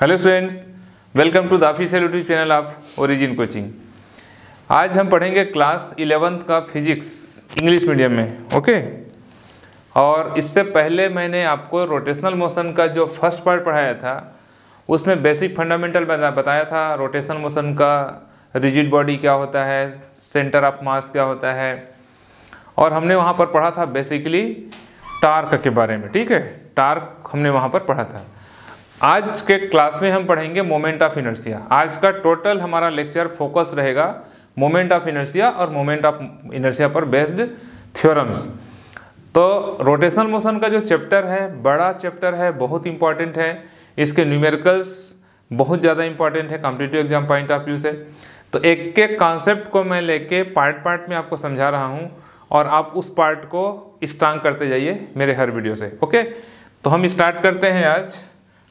Hello students, welcome to the official YouTube channel of Origin coaching. आज हम पढ़ेंगे class 11th का physics English medium में, okay. और इससे पहले मैंने आपको रोटेशनल मोशन का जो फर्स्ट पार्ट पढ़ाया था उसमें बेसिक फंडामेंटल बताया था। रोटेशनल मोशन का रिजिड बॉडी क्या होता है, सेंटर ऑफ मास क्या होता है, और हमने वहाँ पर पढ़ा था बेसिकली टार्क के बारे में, ठीक है। टार्क हमने वहाँ पर पढ़ा था। आज के क्लास में हम पढ़ेंगे मोमेंट ऑफ इनर्शिया। आज का टोटल हमारा लेक्चर फोकस रहेगा मोमेंट ऑफ इनर्शिया और मोमेंट ऑफ इनर्शिया पर बेस्ड थ्योरम्स। तो रोटेशनल मोशन का जो चैप्टर है, बड़ा चैप्टर है, बहुत इंपॉर्टेंट है। इसके न्यूमेरिकल्स बहुत ज़्यादा इंपॉर्टेंट है competitive exam point of view से। तो एक एक कॉन्सेप्ट को मैं लेके पार्ट में आपको समझा रहा हूँ और आप उस पार्ट को स्ट्रांग करते जाइए मेरे हर वीडियो से, ओके। तो हम स्टार्ट करते हैं आज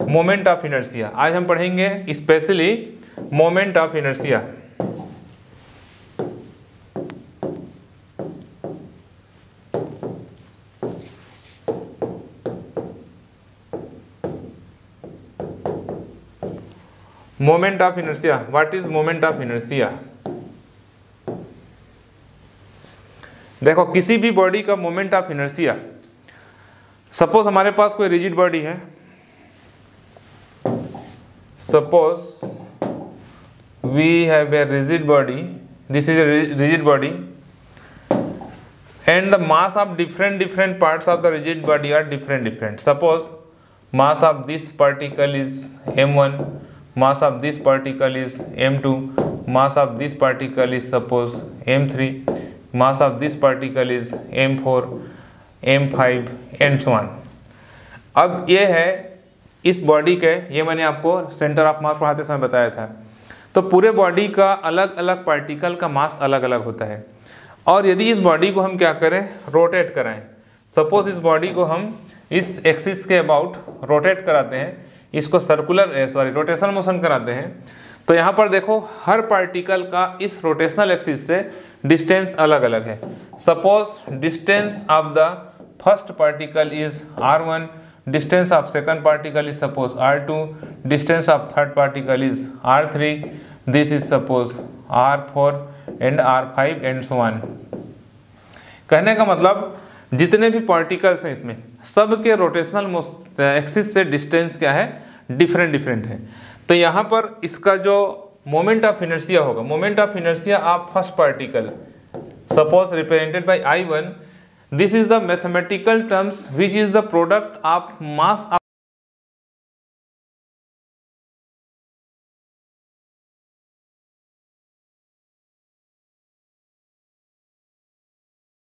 मोमेंट ऑफ इनर्शिया। आज हम पढ़ेंगे specially moment of inertia. Moment of inertia, what is moment of inertia. देखो, किसी भी बॉडी का मोमेंट ऑफ इनर्शिया, सपोज हमारे पास कोई रिजिड बॉडी है, suppose we have a rigid body, this is a rigid body and the mass of different parts of the rigid body are different. Suppose mass of this particle is m1, mass of this particle is m2, mass of this particle is suppose m3, mass of this particle is m4, m5 and so on. अब ये है इस body के, ये मैंने आपको centre of मास पढ़ाते समय बताया था। तो पूरे बॉडी का अलग अलग पार्टिकल का मास अलग अलग होता है। और यदि इस बॉडी को हम क्या करें, रोटेट कराएं, सपोज इस बॉडी को हम इस एक्सिस के अबाउट रोटेट कराते हैं, इसको रोटेशनल मोशन कराते हैं, तो यहाँ पर देखो हर पार्टिकल का इस रोटेशनल एक्सिस से डिस्टेंस अलग अलग है। Suppose distance of the first particle is r1, distance of second particle is suppose r2, distance of third particle is r3, this is suppose r4 and r5 and so on. कहने का मतलब जितने भी particles हैं इसमें सब के rotational axis से distance क्या है, different है। तो यहाँ पर इसका जो moment of inertia होगा, moment of inertia of first particle suppose represented by i1, this is the mathematical terms which is the product of mass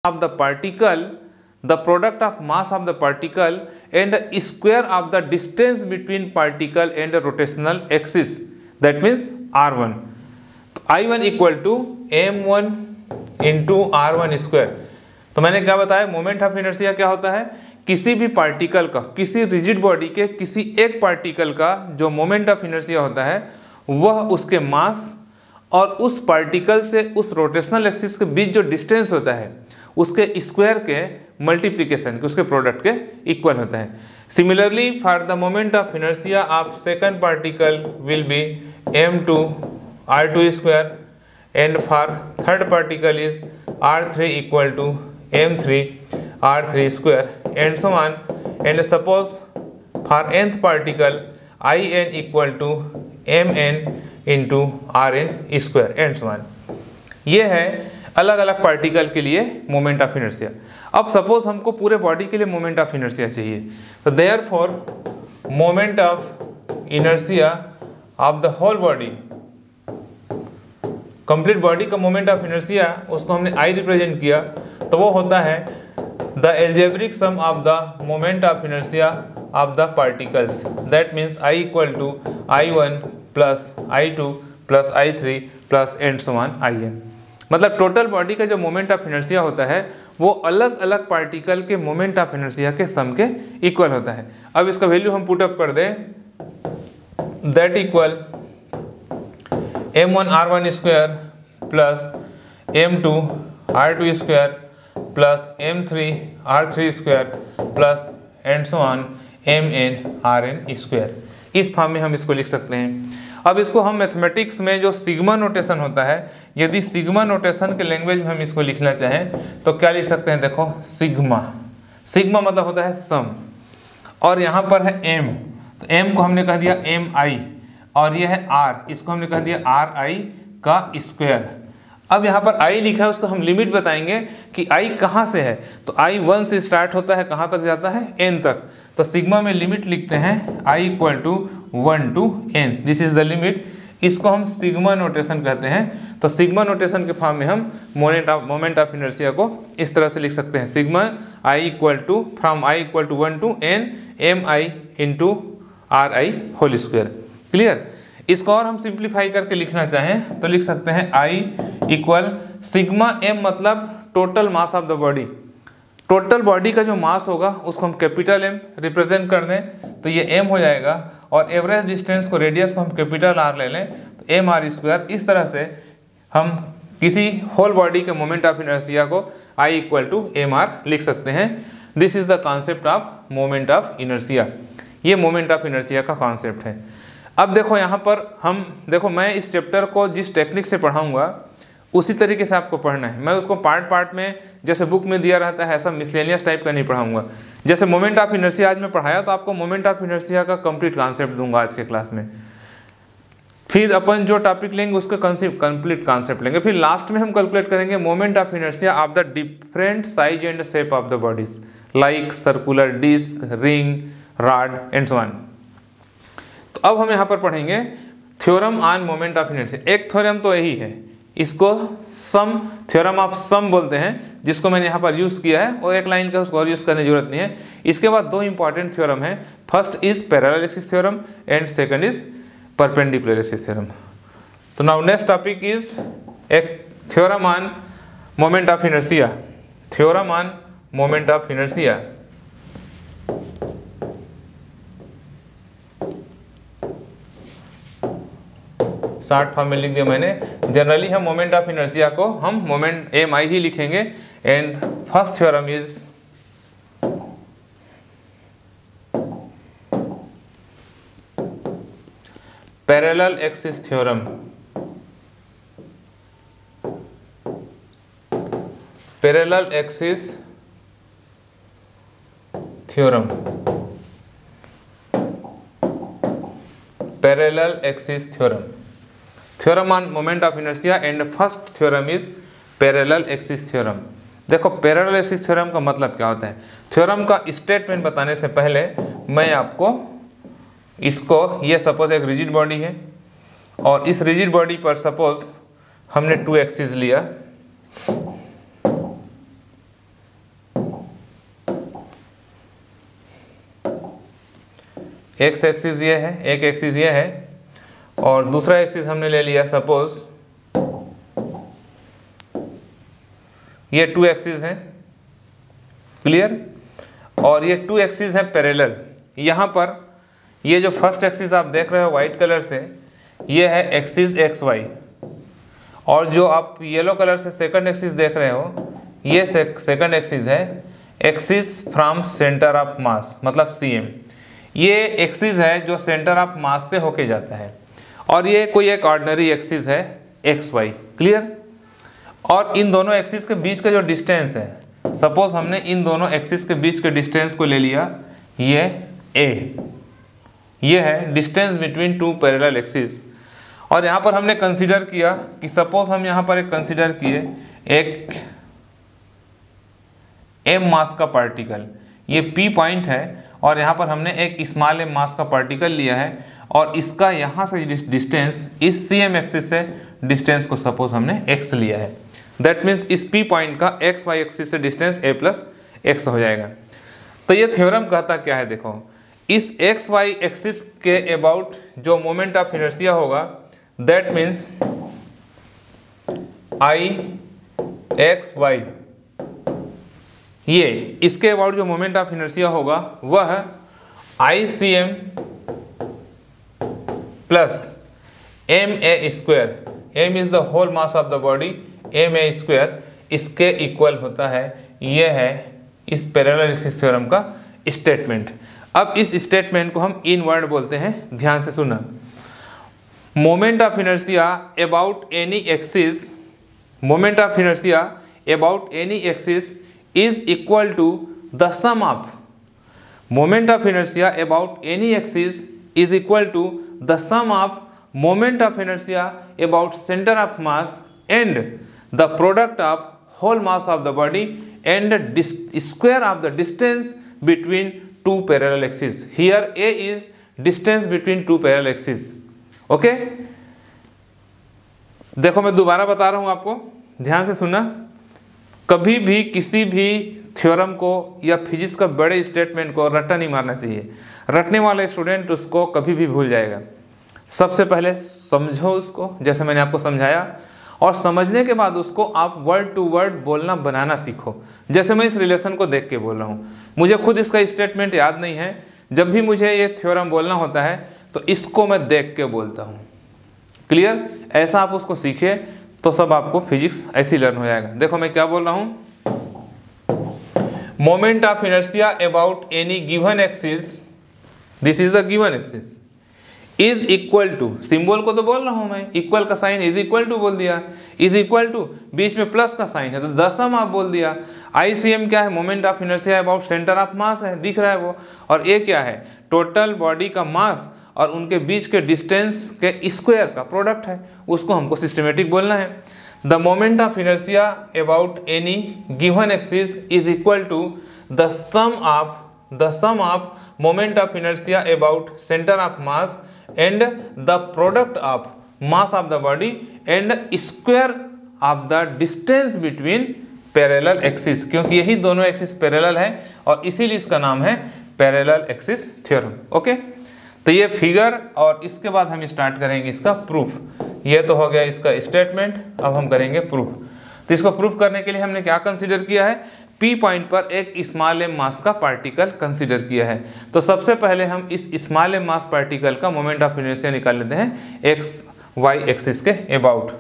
of the particle, the product of mass of the particle and square of the distance between particle and the rotational axis, that means r1. i1 equal to m1 into r1 square. तो मैंने क्या बताया, moment of inertia क्या होता है, किसी भी particle का, किसी रिजिड बॉडी के किसी एक पार्टिकल का जो मोमेंट ऑफ इनर्शिया होता है वह उसके मास और उस पार्टिकल से उस रोटेशनल एक्सिस के बीच जो डिस्टेंस होता है उसके स्क्वायर के मल्टीप्लिकेशन के, उसके प्रोडक्ट के इक्वल होता है। Similarly for the moment of inertia of second particle will be m2 r2 square and for third particle is r3 equal to m3 r3 square and so on. And suppose for nth particle in equal to mn into rn square and so on. ये है अलग अलग particle के लिए moment of inertia. अब suppose हमको पूरे body के लिए मोमेंट ऑफ इनर्शिया चाहिए, तो therefore moment of inertia of the whole body, complete body का मोमेंट ऑफ इनर्शिया उसको हमने i रिप्रेजेंट किया, तो वो होता है the algebraic sum of the moment of inertia of the particles, that means i equal to i1 plus i2 plus i3 plus and so on in. मतलब total body का जो मोमेंट ऑफ इनर्शिया होता है वो अलग अलग particle के moment of inertia के सम के इक्वल होता है। अब इसका वैल्यू हम पुट अप कर दें, that equal m1 r1 square plus m2 r2 square plus m3 r3 square plus and so on mn rn square. इस फॉर्म में हम इसको लिख सकते हैं। अब इसको हम मैथमेटिक्स में जो सिग्मा नोटेशन होता है, यदि सिग्मा नोटेशन के लैंग्वेज में हम इसको लिखना चाहें तो क्या लिख सकते हैं, देखो सिग्मा, सिग्मा मतलब होता है सम, और यहाँ पर है एम, तो एम को हमने कह दिया एम आई, और यह है आर, इसको हमने कह दिया आर आई का स्क्वायर। अब यहाँ पर आई लिखा है, उसको हम लिमिट बताएंगे कि आई कहाँ से है, तो आई 1 से स्टार्ट होता है, कहाँ तक जाता है, एन तक। तो सिग्मा में लिमिट लिखते हैं I equal to 1 to N, this is the limit. इसको हम सिग्मा नोटेशन कहते हैं। तो सिग्मा नोटेशन के फॉर्म में हम मोमेंट ऑफ इनर्शिया को इस तरह से लिख सकते हैं, sigma I equal to, from I equal to 1 to N, M I into R I whole square. Clear. इसको और हम सिंप्लीफाई करके लिखना चाहें तो लिख सकते हैं आई इक्वल सिग्मा एम, मतलब total mass of the body, total body का जो मास होगा उसको हम कैपिटल एम रिप्रेजेंट कर दें तो ये एम हो जाएगा, और एवरेज डिस्टेंस को, रेडियस को हम कैपिटल आर ले लें तो एम आर स्क्वायर। इस तरह से हम किसी होल बॉडी के मोमेंट ऑफ इनर्शिया को I equal to M R लिख सकते हैं। This is the concept of moment of inertia. ये मोमेंट ऑफ इनर्शिया का कॉन्सेप्ट है। अब देखो यहाँ पर हम, देखो मैं इस चैप्टर को जिस टेक्निक से पढ़ाऊँगा उसी तरीके से आपको पढ़ना है। मैं उसको पार्ट पार्ट में जैसे बुक में दिया रहता है ऐसा मिसलेनियस टाइप का नहीं पढ़ाऊँगा। जैसे मोमेंट ऑफ इनर्शिया आज मैं पढ़ाया तो आपको मोमेंट ऑफ इनर्शिया का कंप्लीट कॉन्सेप्ट दूंगा आज के क्लास में। फिर अपन जो टॉपिक लेंगे उसका कंप्लीट कॉन्सेप्ट लेंगे। फिर लास्ट में हम कैलकुलेट करेंगे moment of inertia of the different size and shape of the bodies like circular disc, ring, rod and so on. तो अब हम यहाँ पर पढ़ेंगे theorem on moment of inertia. एक थ्योरम तो यही है, इसको सम, थ्योरम ऑफ सम बोलते हैं, जिसको मैंने यहाँ पर यूज़ किया है, और एक लाइन का उसको और यूज़ करने की जरूरत नहीं है। इसके बाद दो इंपॉर्टेंट थ्योरम हैं, first is parallel axis theorem and second is perpendicular axis theorem. तो नाउ नेक्स्ट टॉपिक इज एक theorem on moment of inertia, theorem on moment of inertia. Short form में लिख दिया मैंने। जनरली हम मोमेंट ऑफ इनर्शिया को हम moment M I ही लिखेंगे। And first theorem is parallel axis theorem. Parallel axis theorem, parallel axis theorem, theorem on moment of inertia and first theorem is parallel axis theorem. देखो parallel axis theorem का मतलब क्या होता है, theorem का statement बताने से पहले मैं आपको इसको, ये सपोज एक रिजिड बॉडी है और इस रिजिड बॉडी पर सपोज हमने 2 एक्सिस लिया, x एक्सिस ये है, 1 एक्सिस ये है, और दूसरा एक्सिस हमने ले लिया सपोज ये 2 एक्सिस है। क्लियर। और ये 2 एक्सिस है पैरेलल। यहाँ पर ये जो फर्स्ट एक्सिस आप देख रहे हो वाइट कलर से, ये है एक्सिस XY, और जो आप येलो कलर से सेकंड एक्सिस देख रहे हो ये सेकंड एक्सिस है, axis from centre of mass मतलब CM। ये एक्सिस है जो सेंटर ऑफ मास से होके जाता है, और ये कोई एक ऑर्डिनरी एक्सिस है XY। क्लियर। और इन दोनों एक्सिस के बीच का जो डिस्टेंस है, सपोज हमने इन दोनों एक्सिस के बीच के डिस्टेंस को ले लिया, ये A, ये है डिस्टेंस बिटवीन 2 पैरेलल एक्सिस। और यहाँ पर हमने कंसीडर किया कि सपोज हम यहाँ पर एक कंसीडर किए एक M मास का पार्टिकल, ये P पॉइंट है, और यहाँ पर हमने एक स्मॉल m मास का पार्टिकल लिया है, और इसका यहाँ से डिस्टेंस इस CM एक्सिस से डिस्टेंस को सपोज हमने x लिया है। दैट मीन्स इस P पॉइंट का XY एक्सिस से डिस्टेंस A+X हो जाएगा। तो ये थ्योरम कहता क्या है, देखो इस XY एक्सिस के अबाउट जो मोमेंट ऑफ इनर्शिया होगा, दैट मीन्स I XY, ये इसके अबाउट जो मोमेंट ऑफ इनर्शिया होगा वह ICM plus MA square, M is the whole mass of the body, MA square इसके इक्वल होता है। ये है इस पैरेलल एक्सिस थ्योरम का स्टेटमेंट। अब इस स्टेटमेंट को हम इनवर्ड बोलते हैं, ध्यान से सुनना। Moment of inertia about any axis, moment of inertia about any axis is equal to the sum of, moment of inertia about any axis is equal to the sum of moment of inertia about centre of mass and the product of whole mass of the body and square of the distance between two parallel axis. Here A is distance between two parallel axis. Okay, देखो मैं दोबारा बता रहा हूँ, आपको ध्यान से सुनना। कभी भी किसी भी थ्योरम को या फिजिक्स का बड़े स्टेटमेंट को रट्टा नहीं मारना चाहिए। रटने वाला स्टूडेंट उसको कभी भी भूल जाएगा। सबसे पहले समझो उसको, जैसे मैंने आपको समझाया, और समझने के बाद उसको आप वर्ड टू वर्ड बोलना बनाना सीखो। जैसे मैं इस रिलेशन को देख के बोल रहा हूँ, मुझे खुद इसका स्टेटमेंट याद नहीं है। जब भी मुझे ये थ्योरम बोलना होता है तो इसको मैं देख के बोलता हूँ। क्लियर? ऐसा आप उसको सीखे तो सब आपको फिजिक्स ऐसी लर्न हो जाएगा। देखो मैं क्या बोल रहा हूँ, moment of inertia about any given axis, this is the given axis, is equal to, symbol को तो बोल रहा हूँ मैं, इक्वल का साइन इज इक्वल टू बोल दिया, इज इक्वल टू, बीच में प्लस का साइन है तो दसम आप बोल दिया। आईसीएम क्या है, moment of inertia about centre of mass है, दिख रहा है वो। और ए क्या है, टोटल बॉडी का मास और उनके बीच के डिस्टेंस के स्क्वायर का प्रोडक्ट है, उसको हमको सिस्टमेटिक बोलना है। The moment of inertia about any given axis is equal to the sum of, the sum of moment of inertia about centre of mass and the product of mass of the body and square of the distance between parallel axis, क्योंकि यही दोनों axis parallel है और इसीलिए इसका नाम है parallel axis theorem. Okay, तो ये फिगर, और इसके बाद हम स्टार्ट करेंगे इसका प्रूफ। ये तो हो गया इसका स्टेटमेंट, अब हम करेंगे प्रूफ। तो इसको प्रूफ करने के लिए हमने क्या कंसीडर किया है, पी पॉइंट पर एक स्मॉल एम मास का पार्टिकल कंसीडर किया है। तो सबसे पहले हम इस स्मॉल एम मास पार्टिकल का मोमेंट ऑफ इनर्शिया निकाल लेते हैं एक्स वाई एक्सिस के about.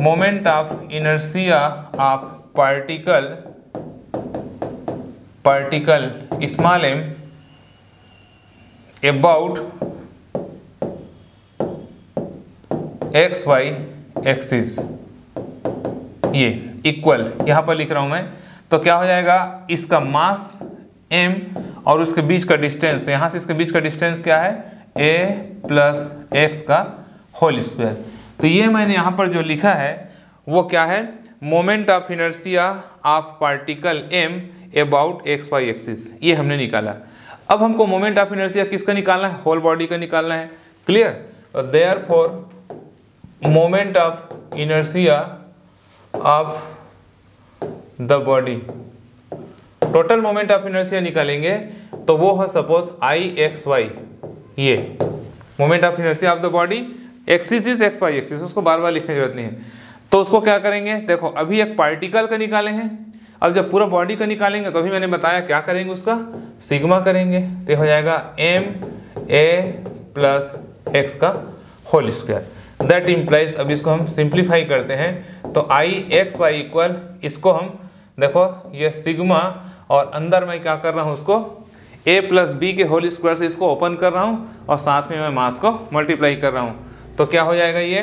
Moment of inertia of particle small M about X Y axis, ये इक्वल यहाँ पर लिख रहा हूँ मैं, तो क्या हो जाएगा, इसका मास m और उसके बीच का डिस्टेंस, तो यहाँ से इसके बीच का डिस्टेंस क्या है, a प्लस एक्स का होल स्क्वायर। तो ये मैंने यहाँ पर जो लिखा है वो क्या है, moment of inertia of particle m about X Y axis, ये हमने निकाला। अब हमको मोमेंट ऑफ इनर्शिया किसका निकालना है, होल बॉडी का निकालना है। Clear? Therefore moment of inertia of the body, total moment of inertia निकालेंगे तो वो है सपोज आई एक्स वाई, ये moment of inertia of the body, axis is X Y axis, उसको बार बार लिखने की जरूरत नहीं है। तो उसको क्या करेंगे, देखो अभी एक पार्टिकल का निकाले हैं, अब जब पूरा बॉडी का निकालेंगे तो अभी मैंने बताया क्या करेंगे, उसका सिग्मा करेंगे, तो हो जाएगा एम ए प्लस एक्स का होल स्क्वायर, दैट इम्प्लाइज। अब इसको हम सिंप्लीफाई करते हैं तो आई एक्स वाई इक्वल, इसको हम देखो ये सिग्मा, और अंदर मैं क्या कर रहा हूँ उसको ए प्लस बी के होल स्क्वायर से इसको ओपन कर रहा हूँ और साथ में मैं मास को मल्टीप्लाई कर रहा हूँ, तो क्या हो जाएगा ये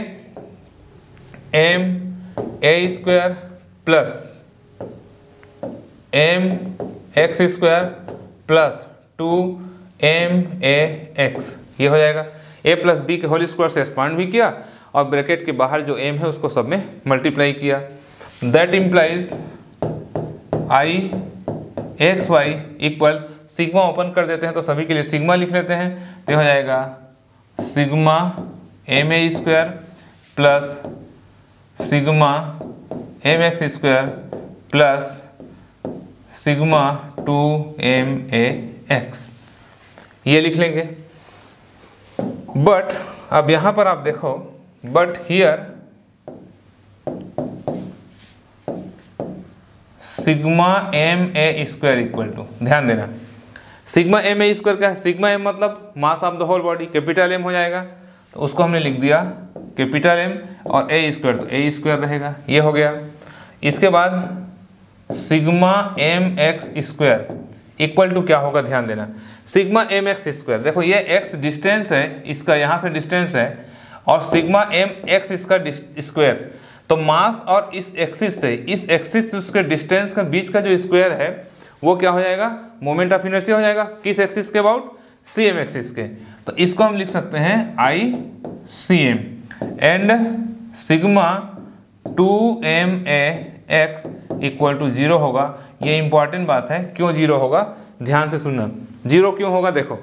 M A square plus M X square plus two M A X, ये हो जाएगा। ए प्लस बी के होल स्क्वायर से एक्सपांड भी किया और ब्रैकेट के बाहर जो m है उसको सब में मल्टीप्लाई किया, that implies I X Y equal, sigma open कर देते हैं तो सभी के लिए सिग्मा लिख लेते हैं, तो हो जाएगा sigma M A square plus sigma M X square plus sigma two M A X, ये लिख लेंगे। बट अब यहाँ पर आप देखो, but here sigma M A square equal to, ध्यान देना सिग्मा एम ए स्क्वायर क्या है, सिग्मा एम मतलब mass of the whole body, capital M हो जाएगा, तो उसको हमने लिख दिया कैपिटल एम, और ए स्क्वायर तो ए स्क्वायर रहेगा, ये हो गया। इसके बाद sigma M X square equal to क्या होगा, ध्यान देना, सिग्मा एम एक्स स्क्वायर। देखो ये एक्स डिस्टेंस है, इसका यहाँ से डिस्टेंस है, और सिग्मा एम एक्स इसका स्क्वायर, तो मास और इस एक्सिस से उसके डिस्टेंस का बीच का जो स्क्वायर है वो क्या हो जाएगा, मोमेंट ऑफ इनर्शिया हो जाएगा। किस एक्सिस के अबाउट, सी एम एक्सिस के। तो इसको हम लिख सकते हैं I C M and sigma two M A X equal to zero होगा। ये इंपॉर्टेंट बात है, क्यों जीरो होगा ध्यान से सुनना। जीरो क्यों होगा, देखो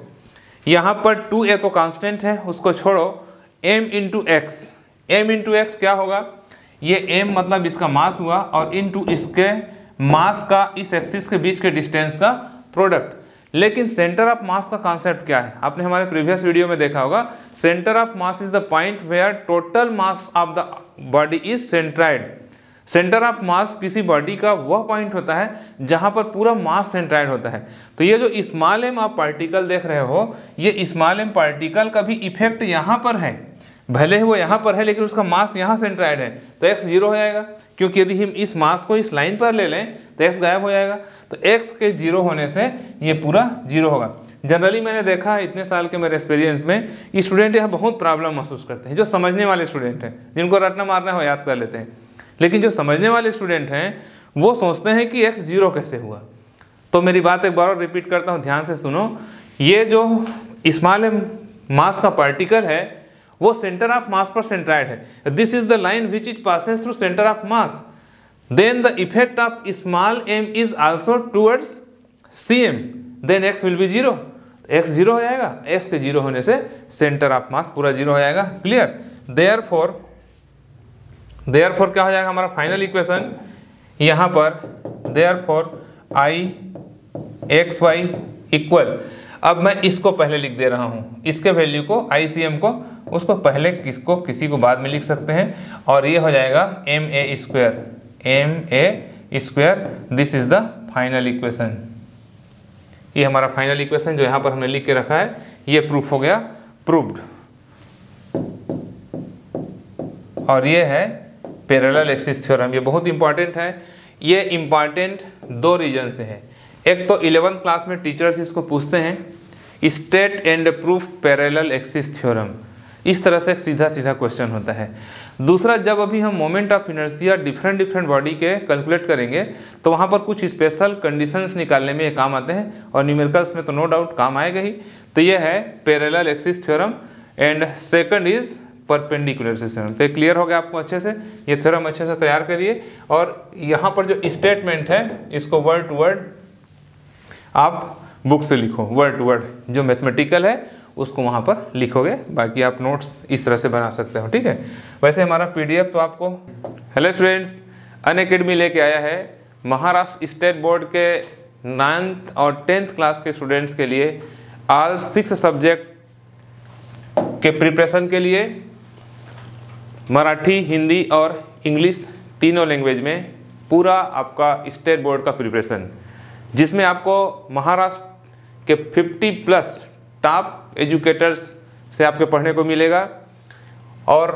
यहाँ पर 2a तो कांस्टेंट है, उसको छोड़ो, m into X, M into X क्या होगा, ये m मतलब इसका मास हुआ और इंटू इसके मास का इस एक्सिस के बीच के डिस्टेंस का प्रोडक्ट। लेकिन सेंटर ऑफ मास का कॉन्सेप्ट क्या है, आपने हमारे प्रीवियस वीडियो में देखा होगा, centre of mass is the point where total mass of the body is centroid. Centre of mass किसी बॉडी का वह पॉइंट होता है जहां पर पूरा मास सेंट्राइड होता है। तो ये जो स्मॉल एम आप पार्टिकल देख रहे हो, ये स्मॉल एम पार्टिकल का भी इफेक्ट यहाँ पर है, भले ही वो यहाँ पर है लेकिन उसका मास यहाँ सेंट्राइड है। तो एक्स जीरो हो जाएगा, क्योंकि यदि हम इस मास को इस लाइन पर ले लें तो एक्स गायब हो जाएगा। तो एक्स के जीरो होने से ये पूरा जीरो होगा। जनरली मैंने देखा इतने साल के मेरे एक्सपीरियंस में, स्टूडेंट यहाँ बहुत प्रॉब्लम महसूस करते हैं, जो समझने वाले स्टूडेंट हैं, जिनको रटना मारना हो याद कर लेते हैं, लेकिन जो समझने वाले स्टूडेंट हैं वो सोचते हैं कि एक्स जीरो कैसे हुआ। तो मेरी बात एक बार और रिपीट करता हूँ, ध्यान से सुनो। ये जो स्मॉल मास का पार्टिकल है वो सेंटर ऑफ मास पर सेंट्राइड है। This is the line which is passes through centre of mass, then the effect of small M is also towards C M, then X will be zero. X zero हो जाएगा, x के zero होने से centre of मास पूरा zero हो जाएगा। Clear? Therefore क्या हो जाएगा हमारा फाइनल इक्वेशन, यहाँ पर therefore I X Y equal, अब मैं इसको पहले लिख दे रहा हूँ, इसके वैल्यू को, आई सी एम को, उसको पहले, किसको, किसी को बाद में लिख सकते हैं, और ये हो जाएगा M A square, M A square. This is the final equation. ये हमारा फाइनल इक्वेशन जो यहाँ पर हमने लिख के रखा है, ये प्रूफ हो गया, प्रूव्ड। और ये है पैरेलल एक्सिस थ्योरम। ये बहुत इंपॉर्टेंट है, ये इंपॉर्टेंट दो रीजन से है। एक तो 11th क्लास में टीचर्स इसको पूछते हैं, state and proof parallel axis theorem, इस तरह से एक सीधा सीधा क्वेश्चन होता है। दूसरा, जब अभी हम moment of inertia different body के कैलकुलेट करेंगे तो वहाँ पर कुछ स्पेशल कंडीशंस निकालने में ये काम आते हैं, और न्यूमेरिकल्स में तो नो डाउट काम आएगा ही। तो ये है parallel axis theorem and second is perpendicular axis theorem. तो क्लियर हो गया आपको, अच्छे से ये थ्योरम अच्छे से तैयार करिए, और यहाँ पर जो स्टेटमेंट है इसको वर्ड टू वर्ड आप बुक से लिखो, वर्ड टू वर्ड जो मैथमेटिकल है उसको वहाँ पर लिखोगे, बाकी आप नोट्स इस तरह से बना सकते हो। ठीक है, वैसे हमारा पीडीएफ तो आपको, हेलो स्टूडेंट्स, अनअकैडमी लेके आया है महाराष्ट्र स्टेट बोर्ड के 9th और 10th क्लास के स्टूडेंट्स के लिए, ऑल 6 सब्जेक्ट के प्रिपरेशन के लिए, मराठी, हिंदी और इंग्लिश तीनों लैंग्वेज में पूरा आपका स्टेट बोर्ड का प्रिपरेशन, जिसमें आपको महाराष्ट्र के 50+ टॉप एजुकेटर्स से आपके पढ़ने को मिलेगा। और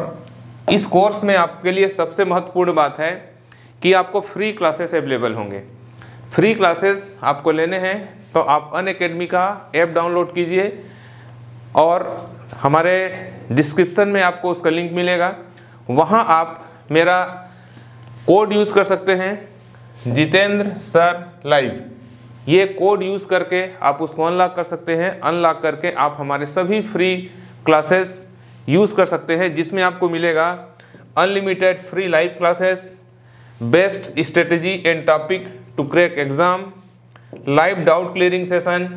इस कोर्स में आपके लिए सबसे महत्वपूर्ण बात है कि आपको फ्री क्लासेस अवेलेबल होंगे। फ्री क्लासेस आपको लेने हैं तो आप अनअकैडमी का ऐप डाउनलोड कीजिए, और हमारे डिस्क्रिप्शन में आपको उसका लिंक मिलेगा, वहाँ आप मेरा कोड यूज़ कर सकते हैं, जितेंद्र सर लाइव, ये कोड यूज़ करके आप उसको अनलॉक कर सकते हैं। अनलॉक करके आप हमारे सभी फ्री क्लासेस यूज़ कर सकते हैं, जिसमें आपको मिलेगा unlimited free live classes, best strategy and topic to crack exam, live doubt clearing session,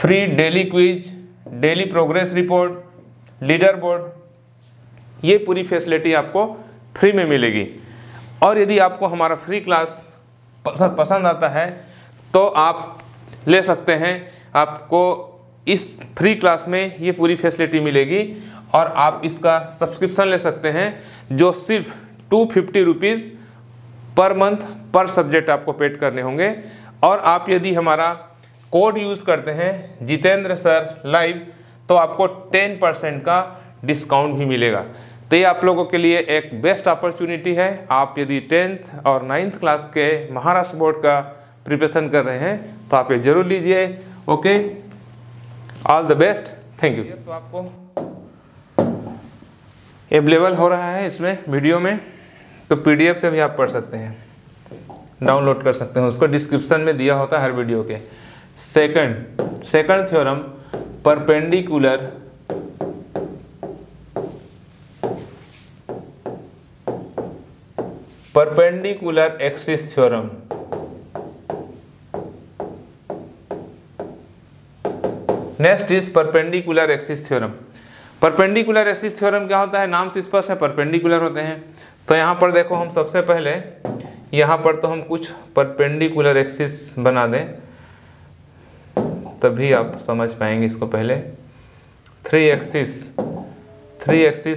free daily quiz, daily progress report, leader board, ये पूरी फैसिलिटी आपको फ्री में मिलेगी। और यदि आपको हमारा फ्री क्लास पसंद आता है तो आप ले सकते हैं, आपको इस फ्री क्लास में ये पूरी फैसिलिटी मिलेगी, और आप इसका सब्सक्रिप्शन ले सकते हैं जो सिर्फ 250 rupees per month per subject आपको पेड करने होंगे। और आप यदि हमारा कोड यूज़ करते हैं जितेंद्र सर लाइव तो आपको 10% का डिस्काउंट भी मिलेगा। तो ये आप लोगों के लिए एक बेस्ट अपॉर्चुनिटी है। आप यदि 10th और 9th क्लास के महाराष्ट्र बोर्ड का प्रिपरेशन कर रहे हैं तो आप ये जरूर लीजिए। Okay, all the best, thank you. तो आपको अवेलेबल हो रहा है इसमें वीडियो में, तो पीडीएफ से भी आप पढ़ सकते हैं, डाउनलोड कर सकते हैं, उसको डिस्क्रिप्शन में दिया होता है हर वीडियो के। Second theorem perpendicular axis theorem. Next is perpendicular axis theorem. Perpendicular axis theorem क्या होता है, नाम से स्पष्ट है, परपेंडिकुलर होते हैं। तो यहाँ पर देखो, हम सबसे पहले यहाँ पर तो हम कुछ परपेंडिकुलर एक्सिस बना दें, तभी आप समझ पाएंगे इसको। पहले थ्री एक्सिस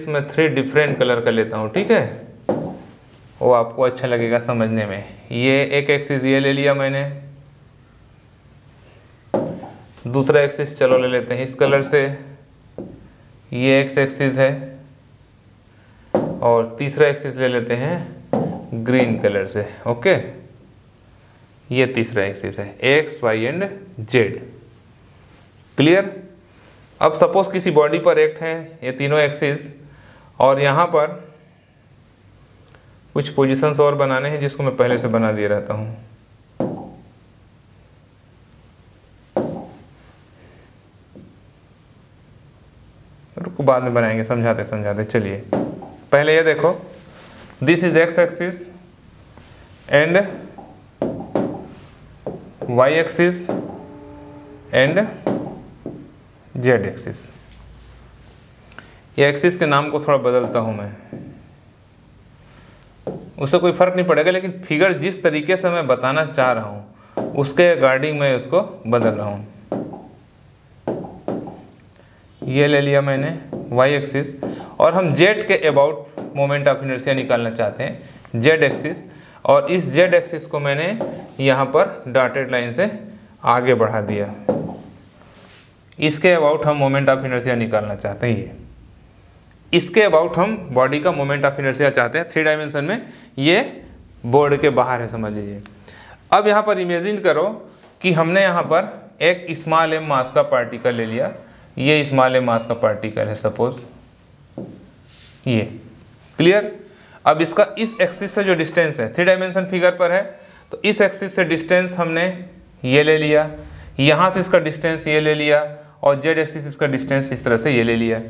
में थ्री डिफरेंट कलर का लेता हूँ, ठीक है, वो आपको अच्छा लगेगा समझने में। ये एक एक्सिस ये ले लिया मैंने, दूसरा एक्सिस चलो ले लेते हैं इस कलर से, ये एक्स एक्सिस है, और तीसरा एक्सिस ले लेते हैं ग्रीन कलर से। ओके, ये तीसरा एक्सिस है, X Y and Z. Clear. अब सपोज किसी बॉडी पर एक्ट है ये तीनों एक्सिस, और यहाँ पर कुछ पोजीशंस और बनाने हैं जिसको मैं पहले से बना दिए रहता हूँ। रुको, बाद में बनाएंगे, समझाते। चलिए पहले ये देखो, this is X axis and Y axis and Z axis. ये एक्सिस के नाम को थोड़ा बदलता हूँ मैं, उससे कोई फर्क नहीं पड़ेगा, लेकिन फिगर जिस तरीके से मैं बताना चाह रहा हूँ उसके अकॉर्डिंग मैं उसको बदल रहा हूँ। ये ले लिया मैंने वाई एक्सिस, और हम जेड के अबाउट मोमेंट ऑफ इनर्शिया निकालना चाहते हैं, जेड एक्सिस, और इस जेड एक्सिस को मैंने यहाँ पर डॉटेड लाइन से आगे बढ़ा दिया। इसके अबाउट हम मोमेंट ऑफ इनर्शिया निकालना चाहते हैं। ये इसके अबाउट हम बॉडी का मोमेंट ऑफ इनर्शिया चाहते हैं थ्री डायमेंशन में। ये बोर्ड के बाहर है, समझ लीजिए। अब यहाँ पर इमेजिन करो कि हमने यहाँ पर एक स्मॉल एम मास का पार्टिकल ले लिया, ये स्मॉल एम मास का पार्टिकल है सपोज, ये। क्लियर। अब इसका इस एक्सिस से जो डिस्टेंस है, थ्री डायमेंशन फिगर पर है, तो इस एक्सिस से डिस्टेंस हमने ये ले लिया, यहाँ से इसका डिस्टेंस ये ले लिया, और जेड एक्सिस इसका डिस्टेंस इस तरह से ये ले लिया।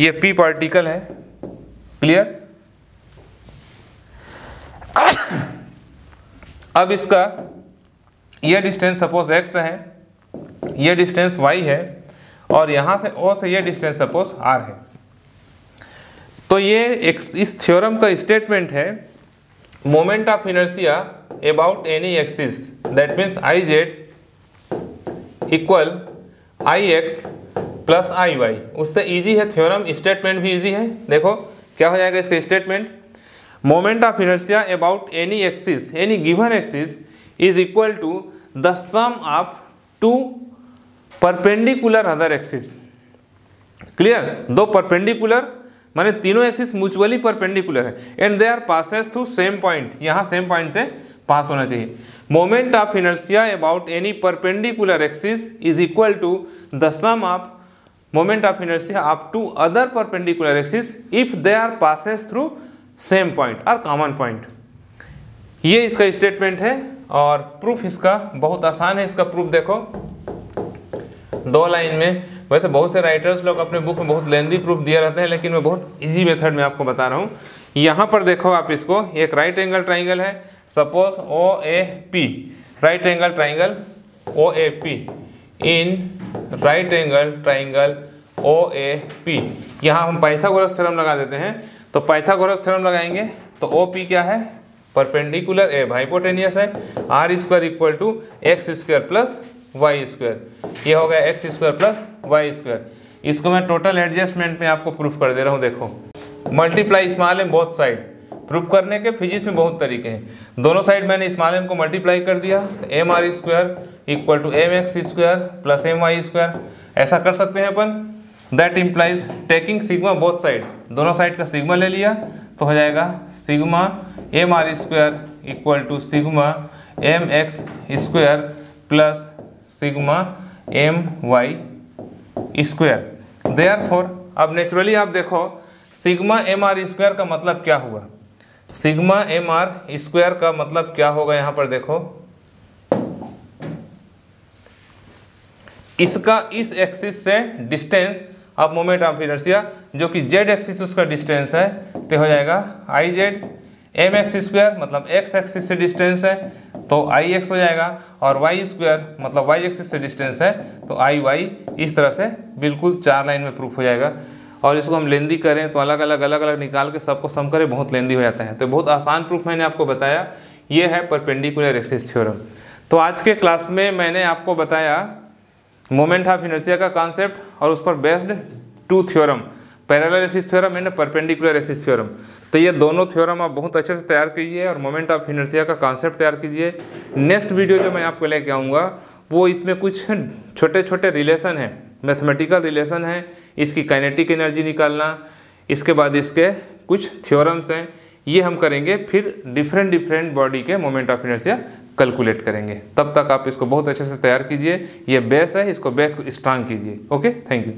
ये पी पार्टिकल है। क्लियर। अब इसका ये डिस्टेंस सपोज एक्स है, ये डिस्टेंस वाई है, और यहाँ से ओ से ये डिस्टेंस सपोज आर है। तो ये इस थ्योरम का स्टेटमेंट है, moment of inertia about any axis that means I Z equal I X plus I Y. उससे इजी है थ्योरम, स्टेटमेंट भी इजी है। देखो क्या हो जाएगा इसका statement, moment of inertia about any axis, any given axis is equal to the sum of two perpendicular other axis. Clear. दो परपेंडिकुलर माने तीनों एक्सिस म्यूचुअली परपेंडिकुलर है, and they are passes through same point, यहाँ same point से pass होना चाहिए। Moment of inertia about any perpendicular axis is equal to the sum of moment of inertia up to other perpendicular axis if they are passes through same point और common point. ये इसका statement है, और proof इसका बहुत आसान है। इसका प्रूफ देखो दो लाइन में। वैसे बहुत से राइटर्स लोग अपने बुक में बहुत लेंदी प्रूफ दिया रहते हैं, लेकिन मैं बहुत इजी मेथड में आपको बता रहा हूँ। यहाँ पर देखो आप इसको, एक राइट एंगल ट्राइंगल है suppose O A P, right angle triangle O A P, in right angle triangle O A P. यहाँ हम पाइथागोरस थ्योरम लगा देते हैं, तो पाइथागोरस थ्योरम लगाएंगे तो ओ पी क्या है, परपेंडिकुलर, ए हाइपोटेनियस है, R square equal to X square plus Y square, ये हो गया X square plus Y square. इसको मैं टोटल एडजस्टमेंट में आपको प्रूफ कर दे रहा हूँ। देखो multiply small M both side, proof करने के फिजिक्स में बहुत तरीके हैं। दोनों साइड मैंने स्मॉल एम को मल्टीप्लाई कर दिया, M R square equal to M X square plus M Y square, ऐसा कर सकते हैं अपन। That implies taking sigma both side, दोनों साइड का सिग्मा ले लिया, तो हो जाएगा sigma M R square equal to sigma M X square plus sigma M Y square. Therefore अब नेचुरली आप देखो सिग्मा एम आर स्क्वायर का मतलब क्या हुआ, सिग्मा एम आर स्क्वायर का मतलब क्या होगा, यहाँ पर देखो इसका इस एक्सिस से डिस्टेंस अब मोमेंट ऑफ इनर्शिया जो कि जेड एक्सिस उसका डिस्टेंस है तो हो जाएगा I Z, M X square मतलब एक्स एक्सिस से डिस्टेंस है तो आई एक्स हो जाएगा, और वाई स्क्वायर मतलब वाई एक्सिस से डिस्टेंस है तो आई वाई। इस तरह से बिल्कुल 4 लाइन में प्रूफ हो जाएगा। और इसको हम लेंदी करें तो अलग अलग निकाल के सबको सम करें, बहुत लेंदी हो जाता है। तो बहुत आसान प्रूफ मैंने आपको बताया, ये है परपेंडिकुलर एक्सिस थ्योरम। तो आज के क्लास में मैंने आपको बताया मोमेंट ऑफ इनर्शिया का कॉन्सेप्ट और उस पर based 2 theorem, parallel axis theorem and perpendicular axis theorem. तो ये दोनों थ्योरम आप बहुत अच्छे से तैयार कीजिए और मोमेंट ऑफ इनर्शिया का कॉन्सेप्ट तैयार कीजिए। नेक्स्ट वीडियो जो मैं आपको लेके आऊँगा वो इसमें कुछ छोटे छोटे रिलेशन हैं, मैथमेटिकल रिलेशन है, इसकी काइनेटिक एनर्जी निकालना, इसके बाद इसके कुछ थ्योरम्स हैं, ये हम करेंगे। फिर डिफरेंट बॉडी के मोमेंट ऑफ इनर्शिया कैलकुलेट करेंगे। तब तक आप इसको बहुत अच्छे से तैयार कीजिए, ये बेस है, इसको बैक स्ट्रांग कीजिए। Okay, thank you.